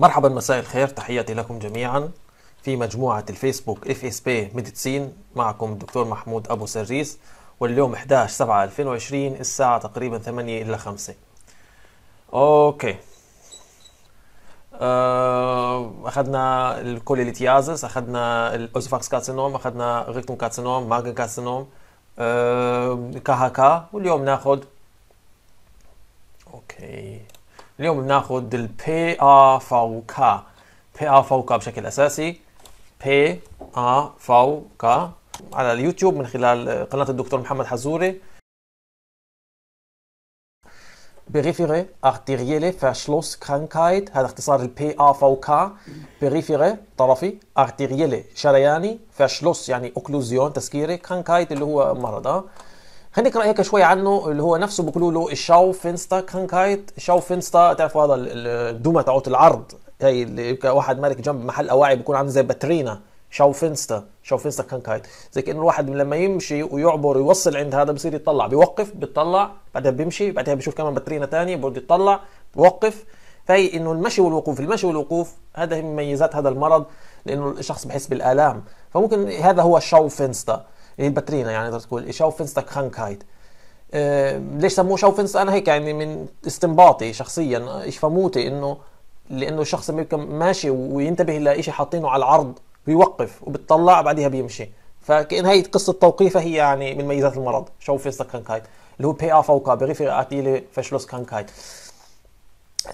مرحبا، مساء الخير، تحياتي لكم جميعا في مجموعة الفيسبوك FSP ميديسين. معكم الدكتور محمود ابو سرس، واليوم 11/7/2020 الساعة تقريبا 8 إلا 5. اوكي، اخذنا الكوليليتيازس، اخذنا الاوسيفاكس كارسينوم، اخذنا غيكتوم كارسينوم، ماجن كارسينوم، كهكا. واليوم ناخذ ال PAVK بشكل اساسي. PAVK على اليوتيوب من خلال قناة الدكتور محمد حزوري، Periphere Arterielle Verschlusskrankheit. هذا اختصار ال PAVK. Periphere طرفي، Arterielle شرياني، Verschluss يعني Okklusion تسكيري، Krankheit اللي هو مرض. خلينا نقرا هيك شوي عنه، اللي هو نفسه بيقولوا له Schaufensterkrankheit. Schaufenster تعرفوا هذا الدمى تاعت العرض، هي اللي واحد مالك جنب محل اواعي بيكون عامل زي باترينا. Schaufensterkrankheit زي كأنه الواحد لما يمشي ويعبر يوصل عند هذا بصير يطلع، بيوقف بيطلع، بعدها بيمشي، بعدها بيشوف كمان باترينا ثانيه بده يطلع، بيوقف. فهي انه المشي والوقوف، هذا هي مميزات هذا المرض، لانه الشخص بحس بالالام. فممكن هذا هو Schaufenster اللي هي الباترينا، يعني تقدر تقول Schaufensterkrankheit. ليش سموه Schaufenster؟ انا هيك يعني من استنباطي شخصيا ايش فهموتي، انه لانه الشخص لما يكون ماشي وينتبه لشيء حاطينه على العرض بيوقف وبتطلع، بعدها بيمشي. فكأن هي قصه توقيفه هي يعني من مميزات المرض Schaufensterkrankheit اللي هو PAVK Periphere Arterielle Verschlusskrankheit.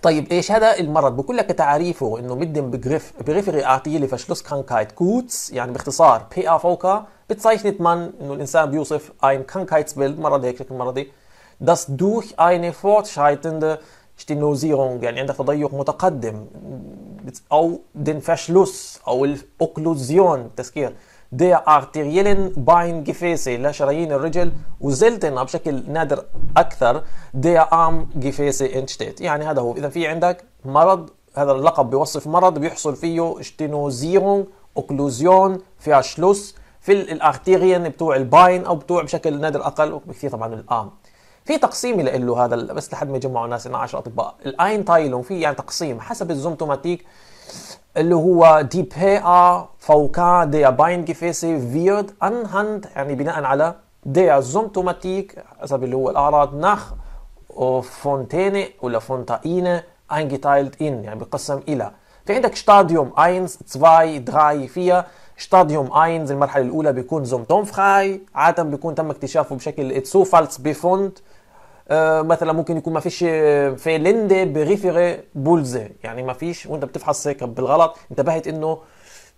طيب ايش هذا المرض؟ بقول لك تعريفه انه مدن بجريف Periphere Arterielle Verschlusskrankheit كوتس، يعني باختصار PAVK بتزيشنت من انه الانسان بيوصف ein Krankheitsbild، مرض هيك شكل مرضي، das durch eine fortschreitende Stenosierung، يعني عندك تضيق متقدم، او den Verschluss او الاوكلوزيون تسكير der arteriellen Beingefäße لشرايين الرجل، وزلتنا بشكل نادر اكثر der Armgefäße entsteht. يعني هذا هو، اذا في عندك مرض، هذا اللقب بيوصف مرض بيحصل فيه Stenosierung اوكلوزيون Verschluss في الارتيريين بتوع الباين او بتوع بشكل نادر اقل وبكثير طبعا الارم. في تقسيم له هذا بس لحد ما يجمعوا ناس 12 اطباء الاين تايلون، في يعني تقسيم حسب الزومتوماتيك اللي هو دي PAVK دي باين جيفيسي فيرد انهاند، يعني بناء على دي زومتوماتيك حسب اللي هو الاعراض ناخ فونتيني ولا فونتاينه انجيتايلد ان، يعني بقسم الى. في عندك ستاديوم 1 2 3 فيها ستاديوم 1 المرحله الاولى بيكون زومتوم فراي، عاده بيكون تم اكتشافه بشكل اتسوفالس بفوند، مثلا ممكن يكون ما فيش في ليندي بريفيري بولزه، يعني ما فيش، وانت بتفحص هيك بالغلط انتبهت انه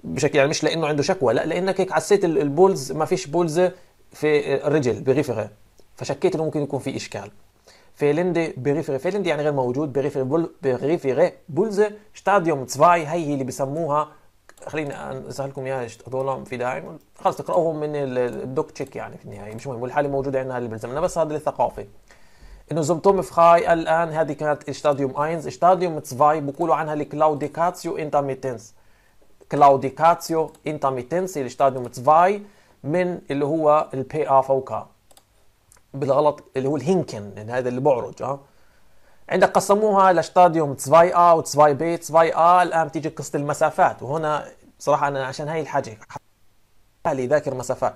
بشكل يعني مش لانه عنده شكوى، لا لانك هيك حسيت البولز ما فيش بولزه في الرجل بريفيري، فشكيت انه ممكن يكون في اشكال. في ليندي بريفيري، في ليندي يعني غير موجود، بريفيري بولزه ستاديوم 2 هي اللي بسموها، خلينا اسهل لكم اياها هذول في داعم، خلص تقراوهم من الدوك تشيك يعني في النهايه مش مهم، والحاله موجوده عندنا اللي بلزمنا، بس هذا للثقافه. انه زمتوم فخاي الان هذه كانت ستاديوم 1، ستاديوم 2 بقولوا عنها الكلاوديكاتيو انترميتنس. كلاوديكاتيو انترميتنس هي ستاديوم 2 من اللي هو PAVK بالغلط اللي هو الهينكن، يعني هذا اللي بعرج. عندك قسموها لستاديوم 2A و 2B. 2A الان تيجي قصه المسافات، وهنا بصراحه انا عشان هاي الحاجه حالي ذاكر مسافات،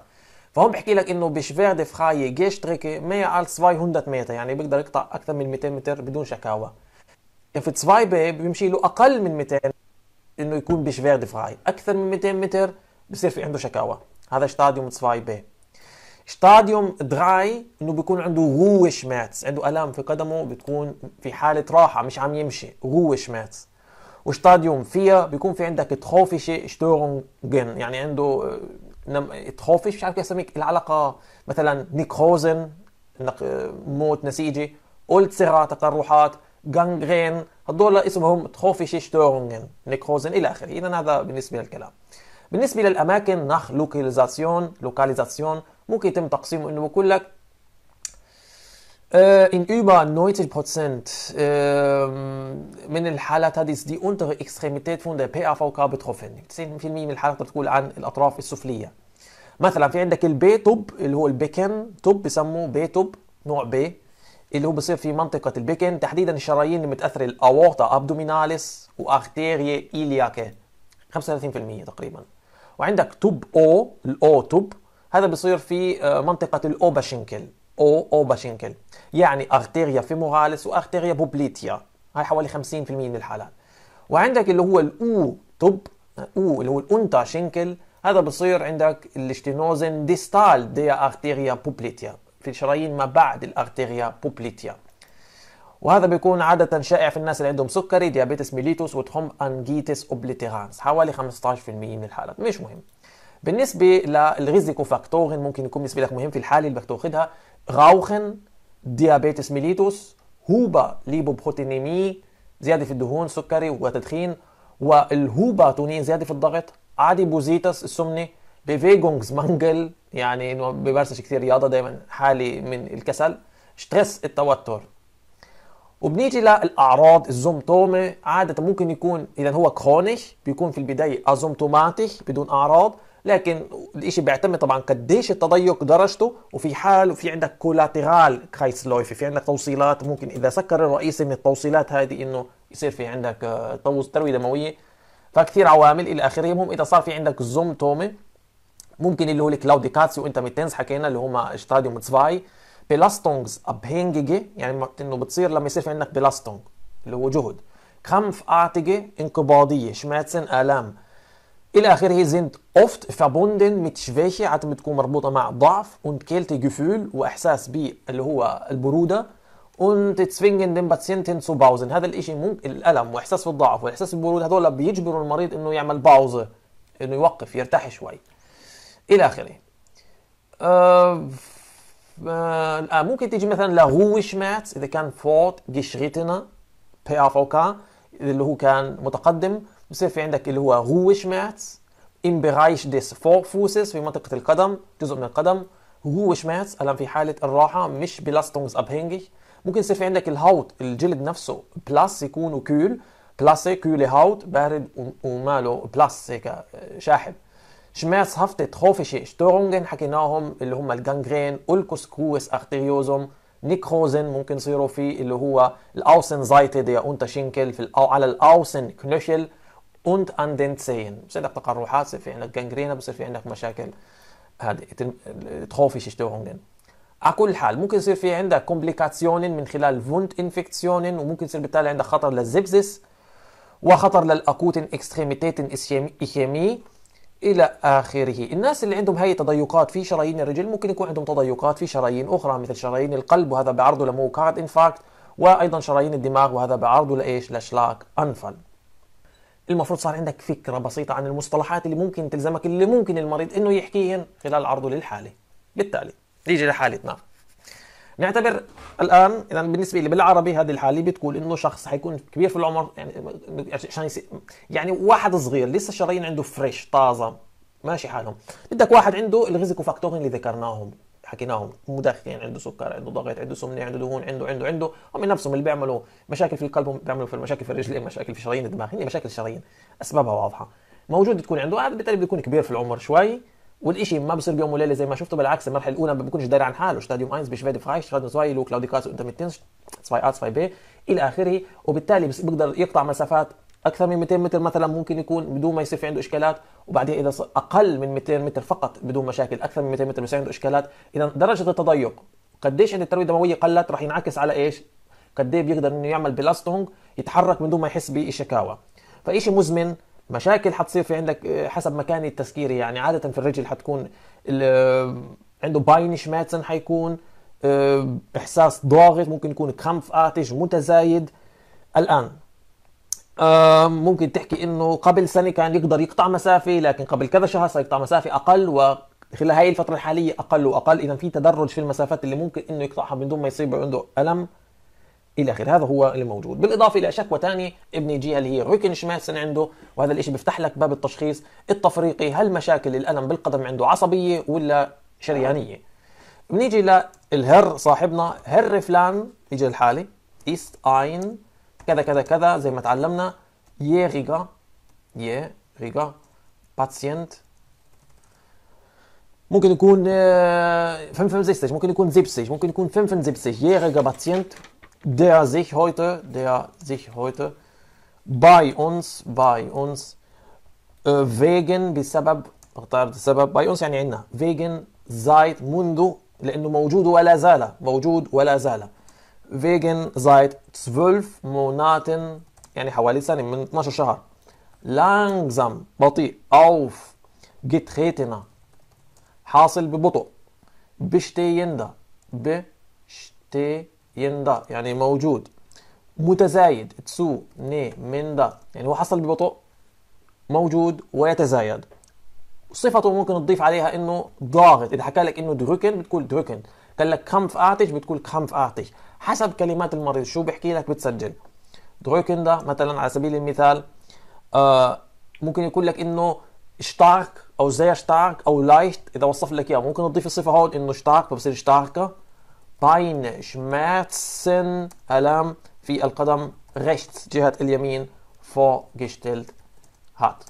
فهم بحكي لك انه بشفيرد فخاي جيشتريكي 100 على 200 متر، يعني بيقدر يقطع اكثر من 200 متر بدون شكاوى. يعني في 2 بي بيمشي له اقل من 200 انه يكون بشفيرد فخاي، اكثر من 200 متر بصير في عنده شكاوى، هذا ستاديوم 2 بي. ستاديوم 3 انه بيكون عنده Ruheschmerz، عنده الام في قدمه، بتكون في حاله راحه مش عم يمشي Ruheschmerz. وستاديوم 4 بيكون في عندك تخوفشه شتورنجن، يعني عنده تخوفش، مش عارف كيف اسميك العلقه، مثلا نيكروزن موت نسيجي، أولتسرا تقرحات، جانغرين، هذول اسمهم تخوفش شتورنجن نيكروزن الى اخره. اذا هذا بالنسبه للكلام. بالنسبه للاماكن نخ لوكاليزاسيون ممكن يتم تقسيمه، انه بقول لك in über 90% من الحالات هذه دي untere Extremität von der PAVK betroffen. 90% من الحالات بتقول عن الاطراف السفليه. مثلا في عندك البي توب اللي هو البيكن توب، بسموه بي توب نوع بي، اللي هو بيصير في منطقه البكن، تحديدا الشرايين اللي متاثره الاورطه ابدوميناليس وارتيريا ايلياكا 35% تقريبا. وعندك توب او، الاو توب هذا بيصير في منطقه الاوباشينكل، اوباشينكل يعني ارتيريا فيموراليس وارتيريا بوبليتيا، هاي حوالي 50% من الحالات. وعندك اللي هو الاو توب، او اللي هو الانتا شينكل، هذا بصير عندك الاشتينوزن ديستال ديا ارتيريا بوبليتيا، في الشرايين ما بعد الارتيريا بوبليتيا. وهذا بيكون عادة شائع في الناس اللي عندهم سكري، ديابيتس ميليتوس، وتهم انجيتس اوبليتيرانس، حوالي 15% من الحالات. مش مهم. بالنسبة للريزيكو فاكتورين ممكن يكون بالنسبة لك مهم في الحالة اللي بدك تاخذها، راوخن، ديابيتس ميليتوس، هوبا ليبوبروتينيمي، زيادة في الدهون، سكري وتدخين، والهوباتونين زيادة في الضغط، اديبوزيتاس السمنه، بيفيجونجز مانجل يعني انه بيمارسش كثير رياضه، دائما حالي من الكسل، ستريس التوتر. وبنيجي للاعراض الزمطومه، عاده ممكن يكون اذا هو كرونيش بيكون في البدايه ازمطوماتيك بدون اعراض، لكن الاشي بيعتمد طبعا قديش التضيق درجته، وفي حال وفي عندك كولاترال كرايسلويفي، في عندك توصيلات ممكن اذا سكر الرئيسي من التوصيلات هذه انه يصير في عندك ترويه دمويه، فكثير عوامل الى اخره. المهم اذا صار في عندك زومتومي ممكن اللي هو الكلاوديكاتسيو انترميتنس حكينا اللي هما ستاديوم 2، بيلاستونجز ابهينجيجي يعني انه بتصير لما يصير في عندك بيلاستونج اللي هو جهد، كرامف ارتيجي انقباضيه، شماتسن الام الى اخره، زند اوفت فابوندن ميت شفيشي عاده بتكون مربوطه مع ضعف und كيلتي جفول واحساس ب اللي هو البروده، und zwingen den Patienten zu pausen. هذا الشيء ممكن الالم واحساس بالضعف واحساس بالبرود هذول بيجبروا المريض انه يعمل باوزه، انه يوقف يرتاح شوي الى اخره. ممكن تيجي مثلا لغوشمات اذا كان فورت جشريتنا بي اف او كا اللي هو كان متقدم، بصير في عندك اللي هو غوشمات ام بيرايش ديس فورفوسس في منطقه القدم، جزء من القدم، غوشمات الم في حاله الراحه مش بلاستونز ابهنجي. ممكن يصير في عندك الهوت الجلد نفسه بلاس يكون وكول بلاسي كولي هوت بارد وماله بلاس هيك شاحب، شماس هفتت خوفشي شتورونجن حكيناهم اللي هم الجانجرين، اولكوس كروس ارتيريوزوم، نيكروزن ممكن يصيروا في اللي هو الاوسن زايتي دي اونتا شينكل في على الاوسن كنوشل اند اندنتسين، بصير عندك تقرحات، بصير في عندك جانجرينا، بصير في عندك مشاكل هذه تخوفشي شتورونجن. على كل حال ممكن يصير في عندك كومبليكاسيون من خلال فوند انفكسيون، وممكن يصير بالتالي عندك خطر للزبزس وخطر للاكوتن اكستريميتاتن ايشيمي الى اخره. الناس اللي عندهم هاي تضيقات في شرايين الرجل ممكن يكون عندهم تضيقات في شرايين اخرى مثل شرايين القلب، وهذا بيعرضه لميوكارد انفاركت، وايضا شرايين الدماغ وهذا بيعرضه لايش؟ لشلاك انفل. المفروض صار عندك فكره بسيطه عن المصطلحات اللي ممكن تلزمك، اللي ممكن المريض انه يحكيهن خلال عرضه للحاله. بالتالي نيجي لحالتنا، نعتبر الان اذا بالنسبه لي بالعربي هذه الحاله بتقول انه شخص حيكون كبير في العمر، يعني عشان يعني واحد صغير لسه الشرايين عنده فريش طازه ماشي حالهم، بدك واحد عنده الريزيكو فاكتورين اللي ذكرناهم حكيناهم، مدخن، عنده سكر، عنده ضغط، عنده سمنه، عنده دهون، عنده عنده عنده هم نفسهم اللي بيعملوا مشاكل في القلب، بيعملوا في مشاكل في الرجلين، مشاكل في شرايين الدماغ، مشاكل الشرايين اسبابها واضحه موجوده تكون عنده، بالتالي بيكون كبير في العمر شوي، والشيء ما بصير بيوم وليله زي ما شفتوا، بالعكس المرحله الاولى ما بيكونش داري عن حاله، شتاديوم 1 بشفاد فرايش، شتاديوم 2 لو كلاوديكاتسيو انترميتنس، 2 ارت 2 بي الى اخره، وبالتالي بيقدر يقطع مسافات اكثر من 200 متر مثلا ممكن يكون بدون ما يصير في عنده اشكالات، وبعدين اذا اقل من 200 متر فقط بدون مشاكل، اكثر من 200 متر بصير عنده اشكالات. اذا درجه التضيق قديش عند الترويه الدمويه قلت راح ينعكس على ايش؟ قد ايه بيقدر انه يعمل بلاستونج، يتحرك من دون ما يحس بالشكاوى، فشيء مزمن. مشاكل حتصير في عندك حسب مكان التسكيري، يعني عادة في الرجل حتكون عنده باين شماتسن، حيكون إحساس ضاغط، ممكن يكون كرامف آتج متزايد. الآن ممكن تحكي إنه قبل سنة كان يقدر يقطع مسافة، لكن قبل كذا شهر سيقطع مسافة أقل، وخلال هاي الفترة الحالية أقل وأقل، إذا في تدرج في المسافات اللي ممكن إنه يقطعها من دون ما يصيب عنده ألم الى اخره. هذا هو اللي موجود، بالاضافه الى شكوى ثانيه ابني جيها اللي هي ريكنشماتسن عنده، وهذا الشيء بيفتح لك باب التشخيص التفريقي، هل مشاكل الالم بالقدم عنده عصبيه ولا شريانيه. بنيجي للهر صاحبنا، هر فلان يجي الحاله ايست اين كذا كذا كذا زي ما تعلمنا، ييريغا باتسينت ممكن يكون 65, ممكن يكون 70, mungkin يكون 75-jähriger Patient, der sich heute bei uns wegen بسبب bei uns يعني عندنا wegen seit منذ لأنه موجود ولا زال wegen seit 12 Monaten يعني حوالي سنة من 12 شهر langsam بطيء aufgetretener حاصل ببطء bestehender يعني موجود متزايد zunehmender يعني هو حصل ببطء موجود ويتزايد. صفته ممكن تضيف عليها انه ضاغط. اذا حكى لك انه دركن بتقول دركن، قال لك كامفارتش بتقول كامفارتش، حسب كلمات المريض شو بحكي لك بتسجل. دركن ده مثلا على سبيل المثال ممكن يقول لك انه شتارك او زي شتارك او لايت اذا وصف لك اياه، ممكن تضيف الصفه هون انه شتارك فبصير شتاركه. باين شماتسن الام في القدم rechts جهه اليمين vorgestellt hat.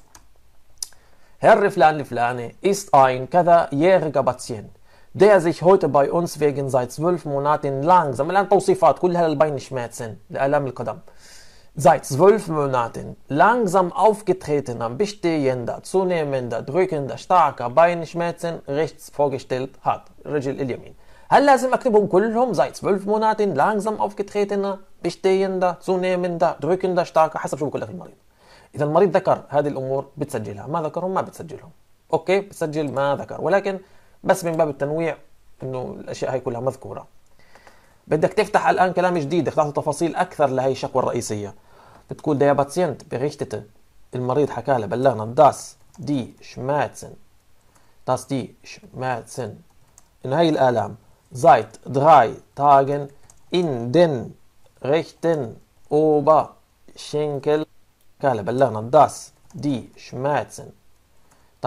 Herr Flane ist ein jähriger Patient, der sich heute bei uns wegen seit 12 Monaten langsam aufgetretener, bestehender, zunehmender, drückender, starker Beinschmerzen rechts vorgestellt hat. رجل اليمين. هل لازم اكتبهم كلهم seit 12 Monaten langsam aufgetretener, bestehender, zunehmender, drückender, starker حسب شو بقول لك المريض. إذا المريض ذكر هذه الأمور بتسجلها، ما ذكرهم ما بتسجلهم. أوكي بتسجل ما ذكر، ولكن بس من باب التنويع إنه الأشياء هاي كلها مذكورة. بدك تفتح الآن كلام جديد، بدك تعطي تفاصيل أكثر لهي الشكوى الرئيسية. بتقول der Patient berichtete، المريض حكى له بلغنا das die Schmerzen إنه هاي الآلام seit 3 Tagen in den rechten Oberschenkel قال بلغنا dass die Schmerzen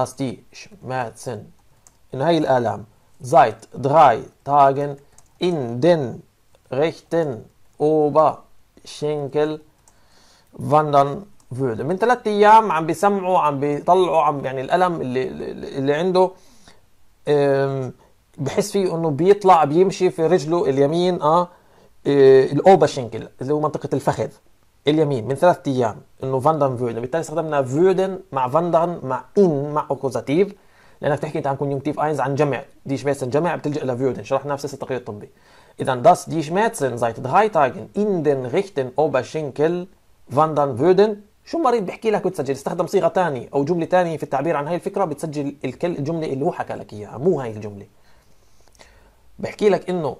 إن هاي الآلام seit 3 Tagen in den rechten Oberschenkel wandern würde. من 3 أيام عم بيسمعوا عم بيطلعوا عم يعني الألم اللي عنده بحس فيه إنه بيطلع بيمشي في رجله اليمين الأوبرشينكل اللي هو منطقة الفخذ اليمين من 3 أيام انه فاندرن فيردن، بالتالي استخدمنا فيردن مع فاندرن مع ان مع اوكوزاتيف لانك تحكي انت عن كونيونكتيف اينز عن جمع دي شماتسن جمع بتلجا لفيردن، شرحناها في سلسله التقرير الطبي. اذا داس دي شماتسن seit 3 Tagen in den rechten Oberschenkel wandern würden، شو المريض بيحكي لك وتسجل، استخدم صيغه ثانيه او جمله ثانيه في التعبير عن هاي الفكره بتسجل الجمله اللي هو حكى لك اياها، مو هاي الجمله. بحكي لك انه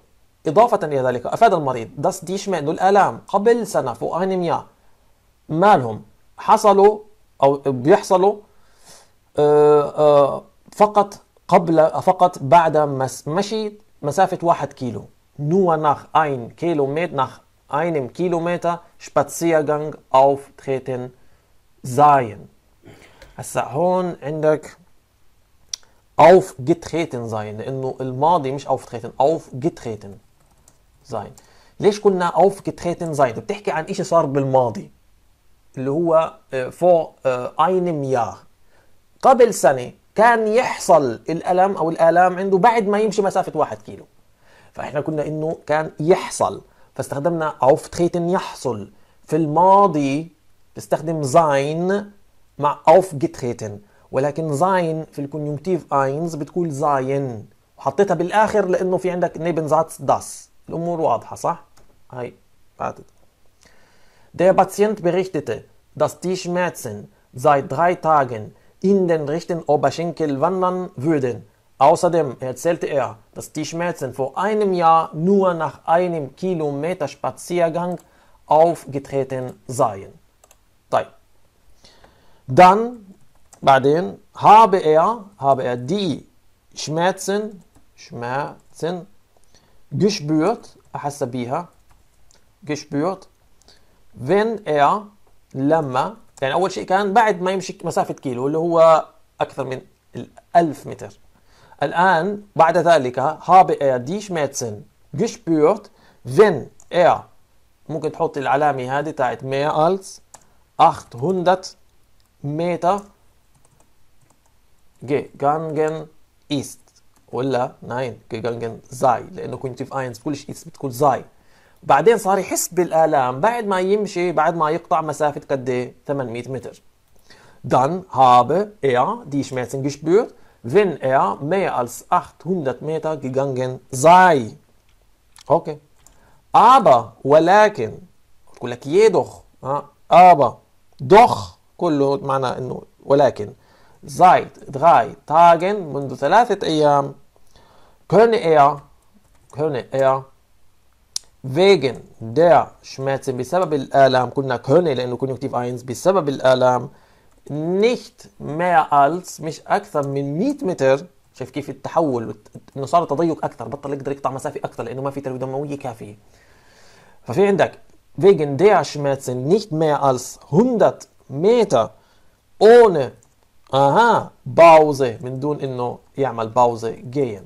إضافة إلى ذلك أفاد المريض داس دي شمعن الآلام قبل سنة فوق أنيميا مالهم حصلوا أو بيحصلوا فقط بعد مشي مسافة 1 كيلو nur nach 1 Kilometer nach 1 Kilometer Spaziergang auftreten seien. هسا هون عندك aufgetreten seien لأنه الماضي مش auftreten aufgetreten زين. ليش قلنا aufgetreten زين؟ بتحكي عن شيء صار بالماضي اللي هو فور einem Jahr قبل سنه كان يحصل الالم او الالام عنده بعد ما يمشي مسافه 1 كيلو، فاحنا قلنا انه كان يحصل فاستخدمنا auftreten يحصل في الماضي، بتستخدم زين مع aufgetreten، ولكن زين في الكونيونكتيف اينز بتقول زين وحطيتها بالاخر لانه في عندك neben Satz das. الأمور واضحة صح؟ هاي بعتت. Der Patient berichtete, dass die Schmerzen seit 3 Tagen in den rechten Oberschenkel wandern würden. Außerdem erzählte er, dass die Schmerzen vor 1 Jahr nur nach 1 Kilometer Spaziergang aufgetreten seien. طيب. Dann, بعدين, habe er die Schmerzen gespürt, أحس بيها gespürt wenn er لما يعني أول شيء كان بعد ما يمشي مسافة كيلو اللي هو أكثر من 1000 متر. الآن بعد ذلك habe er die Schmerzen gespürt wenn er ممكن تحط العلامة هذه تاعت mehr als 800 متر gegangen ist ولا 9 gegangen sei، لانه كنت في 1 كل شيء بتقول sei. بعدين صار يحس بالالام بعد ما يمشي، بعد ما يقطع مسافه قد ايه؟ 800 متر. Dann habe er die Schmerzen gespürt, wenn er mehr als 800 Meter gegangen sei. Okay. Aber ولكن، بقول لك jedoch، aber doch كله معناه انه ولكن. Seit 3 Tagen منذ 3 أيام könne er wegen der Schmerzen بسبب الآلام، قلنا könne لأنه Konjunktiv 1 بسبب الآلام nicht mehr als مش أكثر من 100 متر. شايف كيف التحول، إنه صار تضيق أكثر، بطل يقدر يقطع مسافة أكثر لأنه ما في تروية دموية كافية. ففي عندك wegen der Schmerzen nicht mehr als 100 متر ohne باوزة، من دون انه يعمل باوزة جين.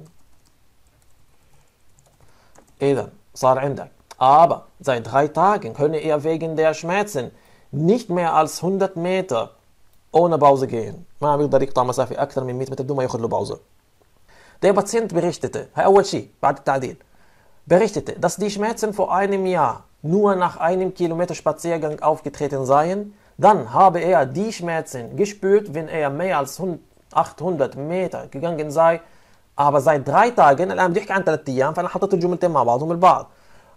اذا صار عندك aber seit 3 Tagen könne er wegen der Schmerzen nicht mehr als 100 Meter ohne Pause gehen. ما بيقدر يقطع مسافة أكثر من 100 متر بدون ما ياخذ له باوزة. Der Patient berichtete، هاي أول شيء بعد التعديل، berichtete dass die Schmerzen vor einem Jahr nur nach einem Kilometer Spaziergang aufgetreten seien. Dann habe er die Schmerzen gespürt, wenn er mehr als 800 Meter gegangen sei. Aber seit 3 Tagen، الآن بدي أحكي عن 3 أيام فأنا حطيت الجملتين مع بعضهم البعض.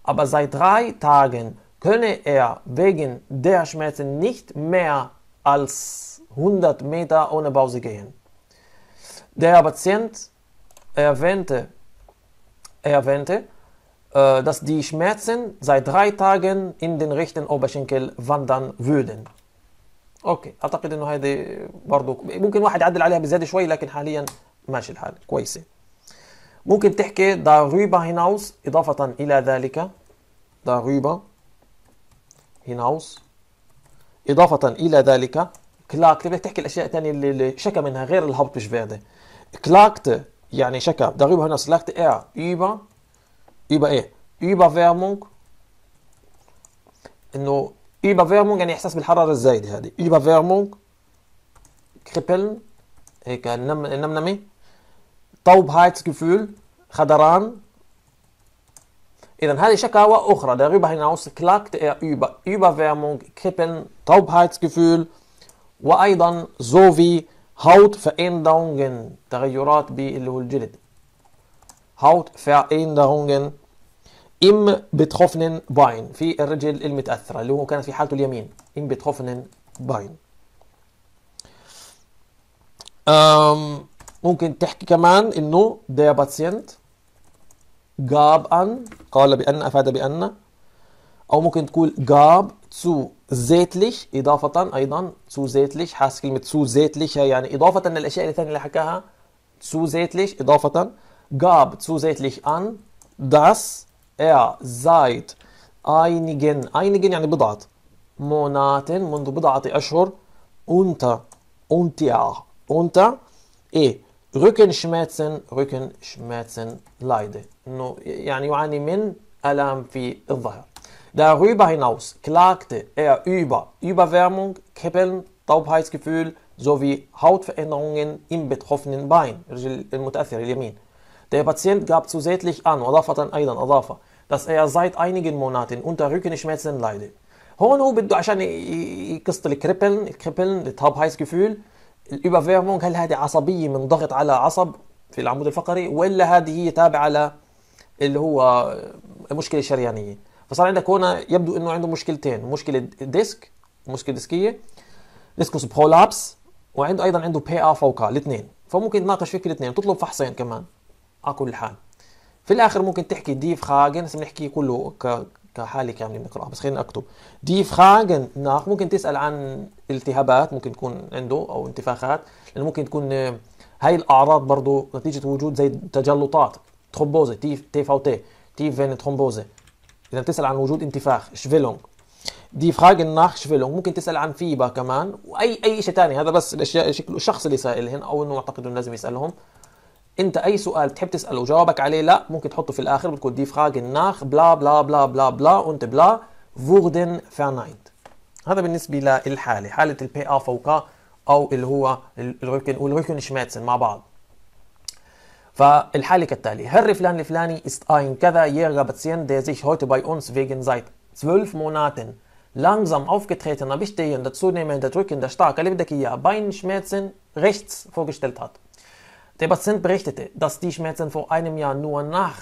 Aber seit 3 Tagen könne er wegen der Schmerzen nicht mehr als 100 Meter ohne Pause gehen. Der Patient erwähnte, dass die Schmerzen seit 3 Tagen in den rechten Oberschenkel wandern würden. اوكي، اعتقد انه هذه برضه ممكن واحد يعدل عليها بزياده شوي، لكن حاليا ماشي الحال كويسه. ممكن تحكي darüber hinaus اضافه الى ذلك، darüber hinaus اضافه الى ذلك كلاكت، بدك تحكي الاشياء الثانيه اللي شكى منها غير الهبط بشفيرده. كلاكت يعني شكى، darüber hinaus klagte er über ايه؟ Überwärmung، انه Überwärmung يعني إحساس بالحرارة الزايدة. هذه Überwärmung، Kribbeln، هيك نمنمة، Taubheitsgefühl، خدران. إذا هذه شكاوى أخرى. Darüber hinaus klagte er über Überwärmung، Kribbeln، Taubheitsgefühl، وأيضا sowie Hautveränderungen، تغيرات باللي هو الجلد. Hautveränderungen im betroffenen Bein، في الرجل المتأثرة اللي هو كانت في حالته اليمين. im betroffenen Bein. ممكن تحكي كمان إنه der Patient gab an، قال بأن، أفاد بأن، أو ممكن تقول gab zusätzlich إضافة أيضا. zusätzlich، حاسس كلمة zusätzlich يعني إضافة للأشياء الثانية اللي حكاها. zusätzlich إضافة، gab zusätzlich an dass er seit einigen يعني بضعة Monaten، منذ بضعة أشهر unter إيه Rückenschmerzen leide، إنه يعني يعاني من ألم في الظهر. Darüber hinaus klagte er über Überwärmung، Kribbeln، Taubheitsgefühl sowie Hautveränderungen im betroffenen Bein، الرجل المتأثر اليمين. Der Patient gab zusätzlich an وأضافة أيضا أضافة dass er seit einigen Monaten unter Rückenschmerzen leide. هون هو بده عشان يقصد الكريبلن التاوبهايسجفول، الأوبرفيرمونج، هل هذه عصبية من ضغط على عصب في العمود الفقري، ولا هذه هي تابعة ل اللي هو مشكلة شريانية؟ فصار عندك هون يبدو إنه عنده مشكلتين، مشكلة ديسك، مشكلة ديسكية، ديسكوس برولابس، وعنده أيضا عنده PAVK، الاثنين. فممكن تناقش فيك الاثنين، تطلب فحصين كمان. على كل حال في الاخر ممكن تحكي دي فراغن، هسه بنحكي كله كحاله كامله بنقراها، بس خلينا اكتب دي فراغن ناخ. ممكن تسال عن التهابات ممكن تكون عنده او انتفاخات، لانه ممكن تكون هاي الاعراض برضه نتيجه وجود زي تجلطات، ترومبوزه، تي في تي، تي فين ترومبوزه. اذا بتسال عن وجود انتفاخ، شفيلونج، دي فراغن ناخ شفيلونج. ممكن تسال عن فيبا كمان، واي شيء ثاني. هذا بس الاشياء شكله الشخص اللي سائلهن، او انه اعتقد انه لازم يسالهم. انت اي سؤال بتحب تساله وجاوبك عليه لا، ممكن تحطه في الاخر، بتقول دي فراغن ناخ بلا بلا بلا بلا بلا und bla wurden verneint. هذا بالنسبه للحاله، حاله البي ا فوقا او اللي هو الركن والركن شماتسن مع بعض. فالحاله كالتالي: Herr Flan ist ein jähriger Patient, der sich heute bei uns wegen seit 12 Monaten langsam aufgetretener, bestehender, zunehmender, drückender, starker Lebedekia Beinschmerzen rechts vorgestellt hat. Der Patient berichtete, dass die Schmerzen vor einem Jahr nur nach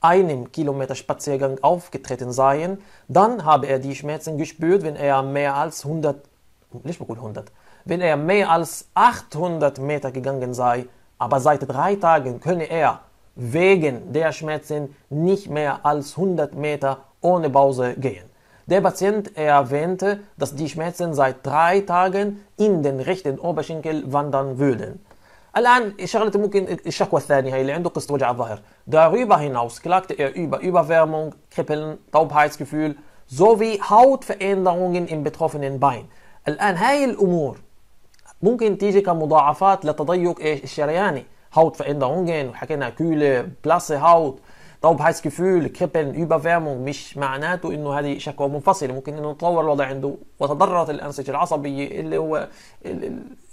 einem Kilometer Spaziergang aufgetreten seien. Dann habe er die Schmerzen gespürt, wenn er mehr als 800 Meter gegangen sei, aber seit 3 Tagen könne er wegen der Schmerzen nicht mehr als 100 Meter ohne Pause gehen. Der Patient erwähnte, dass die Schmerzen seit 3 Tagen in den rechten Oberschenkel wandern würden. الآن شغلة ممكن الشكوى الثانية هي اللي عنده قسط وجع الظهر. Darüber hinaus klagte er über Überwärmung, Kribbeln, Taubheitsgefühl sowie Hautveränderungen im betroffenen Bein. الآن هاي الأمور ممكن تيجي كمضاعفات لتضيق الشرياني. Hautveränderungen وحكينا كولة بلاصة هاوت Taubheitsgefühl, Kribbeln, Überwärmung مش معناته انه هذه شكوى منفصلة، ممكن انه تطور الوضع عنده وتضررت الانسجة العصبية اللي هو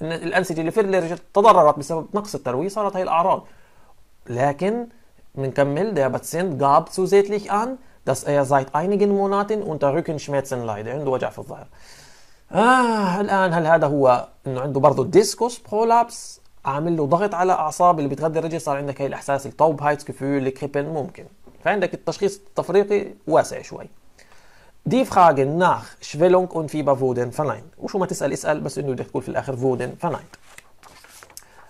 الانسجة اللي في الرجل تضررت بسبب نقص الترويج، صارت هي الاعراض. لكن بنكمل: Der Patient gab zusätzlich an, dass er seit einigen Monaten unter Rückenschmerzen leidet. عنده وجع في الظهر. الان هل هذا هو انه عنده برضه ديسكوس برولابس؟ عامل له ضغط على اعصاب اللي بتغذي الرجل، صار عندك هي الاحساس التوب هايتس كفول كريبن ممكن. فعندك التشخيص التفريقي واسع شوي. دي فراغن ناخ شفيلونج اون فيبر فودن فناين، وشو ما تسال اسال، بس انه بدك تقول في الاخر فودن فناين.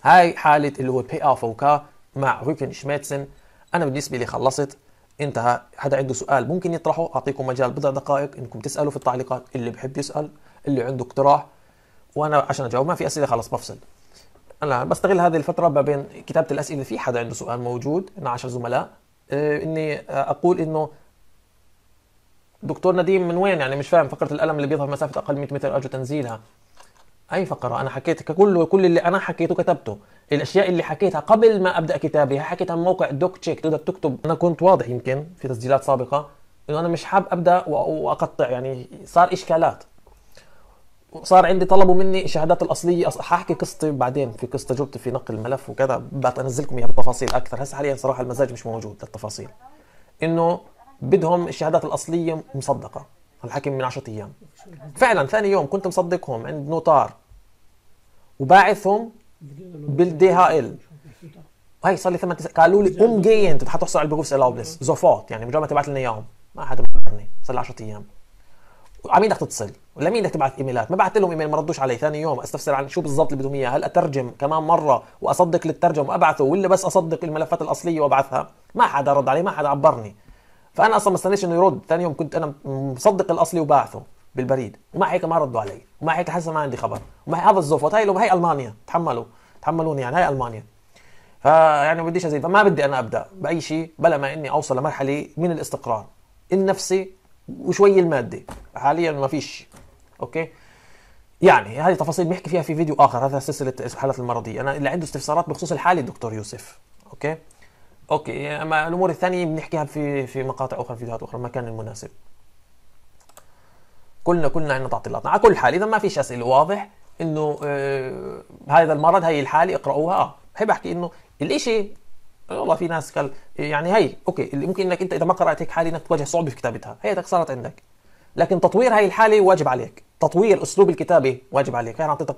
هاي حاله اللي هو بي اف وكا مع ريكن شميتسن. انا بالنسبه لي خلصت، انتهى. حدا عنده سؤال ممكن يطرحه، اعطيكم مجال 4 دقائق انكم تسالوا في التعليقات، اللي بحب يسال، اللي عنده اقتراح، وانا عشان اجاوب. ما في اسئله خلص بفصل. أنا بستغل هذه الفترة ما بين كتابة الأسئلة، في حدا عنده سؤال موجود، أنا 10 زملاء، إني أقول إنه دكتور نديم من وين، يعني مش فاهم فقرة الألم اللي بيظهر مسافة أقل 100 متر أرجو تنزيلها. أي فقرة؟ أنا حكيت كل اللي أنا حكيته كتبته، الأشياء اللي حكيتها قبل ما أبدأ كتابها حكيتها من موقع دوك تشيك، تقدر تكتب. أنا كنت واضح يمكن في تسجيلات سابقة إنه أنا مش حاب أبدأ وأقطع، يعني صار إشكالات. صار عندي طلبوا مني الشهادات الاصليه، حاحكي قصتي بعدين في قصه تجربتي في نقل الملف وكذا، بنزلكم اياها بالتفاصيل اكثر. هسه حاليا صراحه المزاج مش موجود للتفاصيل، انه بدهم الشهادات الاصليه مصدقه. الحكي من 10 ايام فعلا، ثاني يوم كنت مصدقهم عند نوتار وباعثهم بالدي ها ال. هي صار لي 8 قالوا لي جايين حتحصل على البروفس الاوبلس زوفوت، يعني مجرد ما تبعت لنا اياهم. ما حدا مقرني، صار لي 10 ايام. على مين بدك تتصل؟ لمين بدك تبعث ايميلات؟ ما بعثت لهم ايميل، ما ردوش علي. ثاني يوم استفسر عن شو بالضبط اللي بدهم اياه، هل اترجم كمان مره واصدق للترجم وابعثه، ولا بس اصدق الملفات الاصليه وابعثها؟ ما حدا رد علي، ما حدا عبرني. فانا اصلا ما استنيش انه يرد. ثاني يوم كنت انا مصدق الاصلي وباعثه بالبريد، ومع هيك ما ردوا علي، ومع هيك حاسس ما عندي خبر، ومع هذا الزفوت. هاي المانيا، تحملوني يعني، هاي المانيا. فيعني ما بديش ازيد، فما بدي انا ابدا باي شيء بلا ما اني اوصل لمرحله من الاستقرار النفسي وشوي المادي. حاليا ما فيش. اوكي، يعني هذه تفاصيل بنحكي فيها في فيديو اخر، هذا سلسله الحالات المرضيه. انا اللي عنده استفسارات بخصوص الحاله الدكتور يوسف. اوكي، اما الامور الثانيه بنحكيها في مقاطع اخرى، فيديوهات اخرى، المكان المناسب. كلنا عندنا تعطيلاتنا. على كل حال، اذا ما فيش اسئله، واضح انه هذا المرض، هي الحاله اقراوها. بحب احكي انه الاشي والله في ناس قال يعني هي اوكي، اللي ممكن انك انت اذا ما قرات هيك حاله انك تواجه صعوبه في كتابتها، هي صارت عندك. لكن تطوير هي الحاله واجب عليك، تطوير اسلوب الكتابه واجب عليك. انا اعطيتك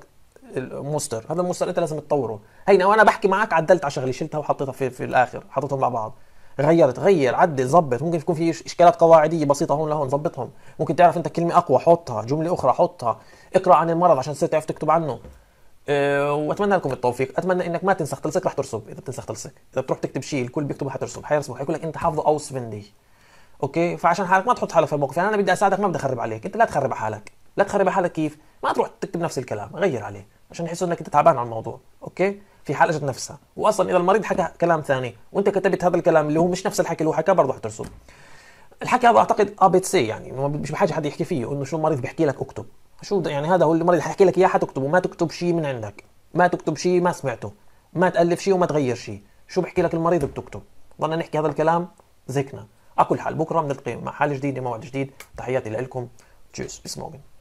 الموستر، هذا الموستر انت لازم تطوره. هينا وانا بحكي معك عدلت على شغله، شلتها وحطيتها في الاخر، حطيتهم مع بعض، غير عدل ظبط. ممكن يكون في اشكالات قواعديه بسيطه هون لهون، ظبطهم. ممكن تعرف انت كلمه اقوى حطها، جمله اخرى حطها، اقرا عن المرض عشان تصير تعرف تكتب عنه. واتمنى لكم التوفيق. اتمنى انك ما تنسخ تلصق، رح ترسب. اذا بتنسخ تلصق، اذا بتروح تكتب شيء الكل بيكتبه حترسب، حيرسبوا، حيقول لك انت حافظه اوس فندي. اوكي، فعشان حالك ما تحط حالك في الموقف. يعني انا بدي اساعدك، ما بدي اخرب عليك، انت لا تخرب على حالك. لا تخرب على حالك كيف؟ ما تروح تكتب نفس الكلام، غير عليه عشان يحسوا انك انت تعبان عن الموضوع. اوكي، في حال اجت نفسها. واصلا اذا المريض حكى كلام ثاني وانت كتبت هذا الكلام اللي هو مش نفس الحكي اللي هو حكاه، برضه حترسب. الحكي هذا اعتقد ABC، يعني مش بحاجه حد يحكي فيه انه شو المريض بيحكي لك اكتب. شو يعني هذا هو المريض حيحكي لك اياه حتكتبه، ما تكتب شيء من عندك، ما تكتب شيء ما سمعته، ما تالف شيء وما تغير شيء. شو بحكي لك المريض بتكتب. ضلنا نحكي هذا الكلام زكنا. على كل حال، بكره بنلتقي مع حاله جديده، موعد جديد. تحياتي لكم، تشيوس، بسموجن.